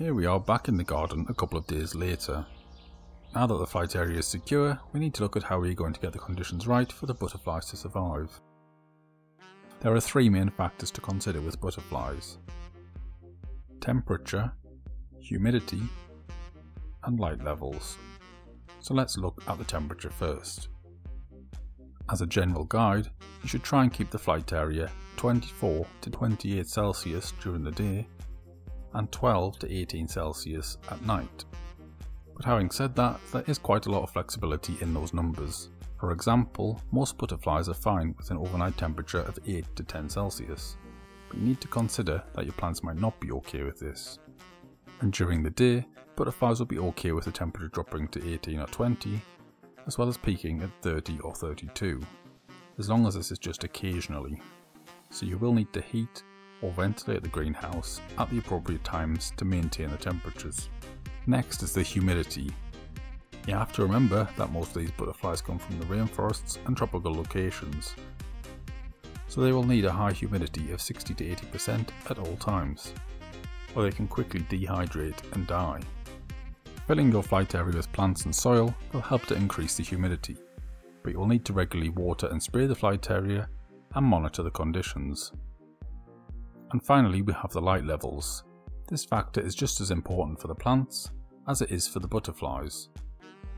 Here we are back in the garden a couple of days later. Now that the flight area is secure, we need to look at how we are going to get the conditions right for the butterflies to survive. There are three main factors to consider with butterflies: temperature, humidity, and light levels. So let's look at the temperature first. As a general guide, you should try and keep the flight area 24 to 28 Celsius during the day and 12 to 18 Celsius at night. But having said that, there is quite a lot of flexibility in those numbers. For example, most butterflies are fine with an overnight temperature of 8 to 10 Celsius, but you need to consider that your plants might not be okay with this. And during the day, butterflies will be okay with the temperature dropping to 18 or 20, as well as peaking at 30 or 32, as long as this is just occasionally. So you will need to heat or ventilate the greenhouse at the appropriate times to maintain the temperatures. Next is the humidity. You have to remember that most of these butterflies come from the rainforests and tropical locations, so they will need a high humidity of 60 to 80% at all times, or they can quickly dehydrate and die. Filling your flight area with plants and soil will help to increase the humidity, but you will need to regularly water and spray the flight area and monitor the conditions. And finally, we have the light levels. This factor is just as important for the plants as it is for the butterflies.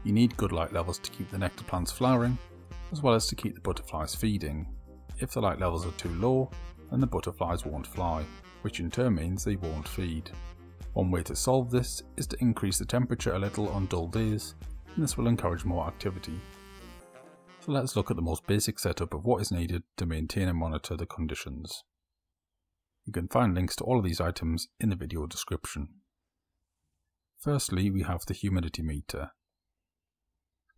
You need good light levels to keep the nectar plants flowering, as well as to keep the butterflies feeding. If the light levels are too low, then the butterflies won't fly, which in turn means they won't feed. One way to solve this is to increase the temperature a little on dull days, and this will encourage more activity. So let's look at the most basic setup of what is needed to maintain and monitor the conditions. You can find links to all of these items in the video description. Firstly, we have the humidity meter.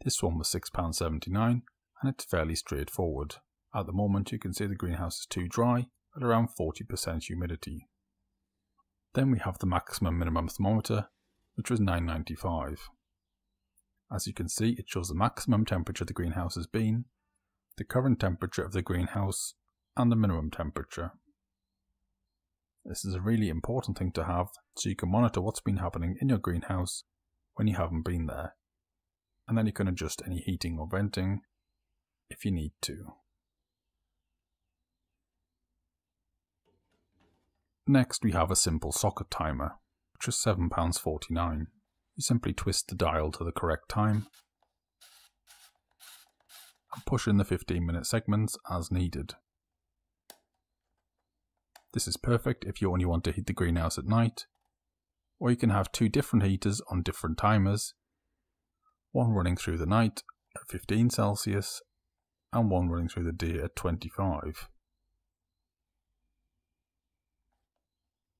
This one was £6.79 and it's fairly straightforward. At the moment you can see the greenhouse is too dry at around 40% humidity. Then we have the maximum minimum thermometer, which was £9.95. As you can see, it shows the maximum temperature the greenhouse has been, the current temperature of the greenhouse, and the minimum temperature. This is a really important thing to have, so you can monitor what's been happening in your greenhouse when you haven't been there, and then you can adjust any heating or venting if you need to. Next we have a simple socket timer, which is £7.49. You simply twist the dial to the correct time and push in the 15-minute segments as needed. This is perfect if you only want to heat the greenhouse at night, or you can have two different heaters on different timers, one running through the night at 15 Celsius and one running through the day at 25.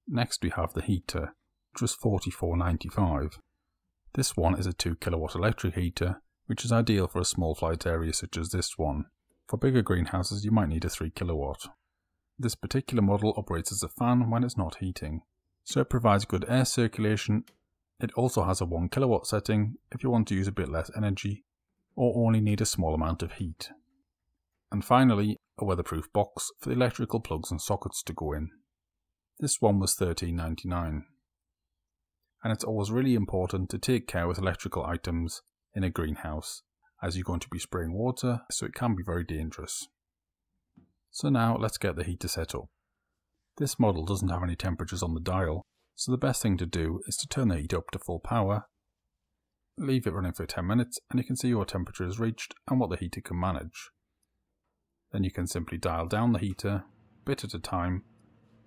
Next we have the heater, which was £44.95. This one is a 2kW electric heater, which is ideal for a small flight area such as this one. For bigger greenhouses you might need a 3kW. This particular model operates as a fan when it's not heating, so it provides good air circulation. It also has a 1kW setting if you want to use a bit less energy or only need a small amount of heat. And finally, a weatherproof box for the electrical plugs and sockets to go in. This one was £13.99, and it's always really important to take care with electrical items in a greenhouse, as you're going to be spraying water, so it can be very dangerous. So now let's get the heater set up. This model doesn't have any temperatures on the dial, so the best thing to do is to turn the heater up to full power, leave it running for 10 minutes, and you can see your temperature is reached and what the heater can manage. Then you can simply dial down the heater, bit at a time,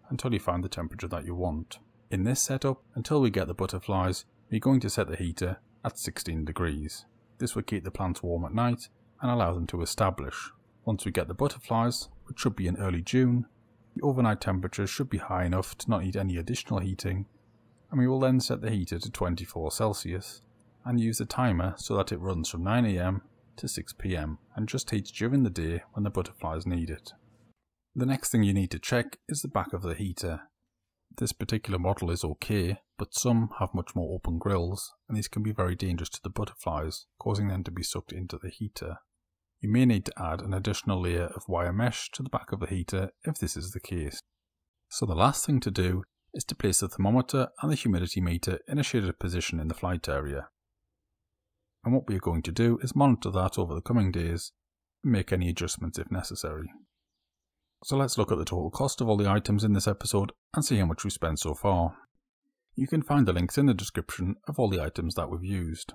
until you find the temperature that you want. In this setup, until we get the butterflies, we're going to set the heater at 16 degrees. This will keep the plants warm at night and allow them to establish. Once we get the butterflies, which should be in early June, the overnight temperature should be high enough to not need any additional heating, and we will then set the heater to 24 Celsius and use the timer so that it runs from 9 AM to 6 PM and just heats during the day when the butterflies need it. The next thing you need to check is the back of the heater. This particular model is okay, but some have much more open grills, and these can be very dangerous to the butterflies, causing them to be sucked into the heater. You may need to add an additional layer of wire mesh to the back of the heater if this is the case. So the last thing to do is to place the thermometer and the humidity meter in a shaded position in the flight area. And what we are going to do is monitor that over the coming days and make any adjustments if necessary. So let's look at the total cost of all the items in this episode and see how much we spent so far. You can find the links in the description of all the items that we've used.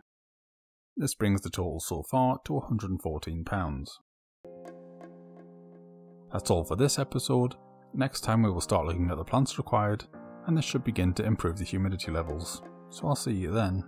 This brings the total so far to £114. That's all for this episode. Next time we will start looking at the plants required, and this should begin to improve the humidity levels. So I'll see you then.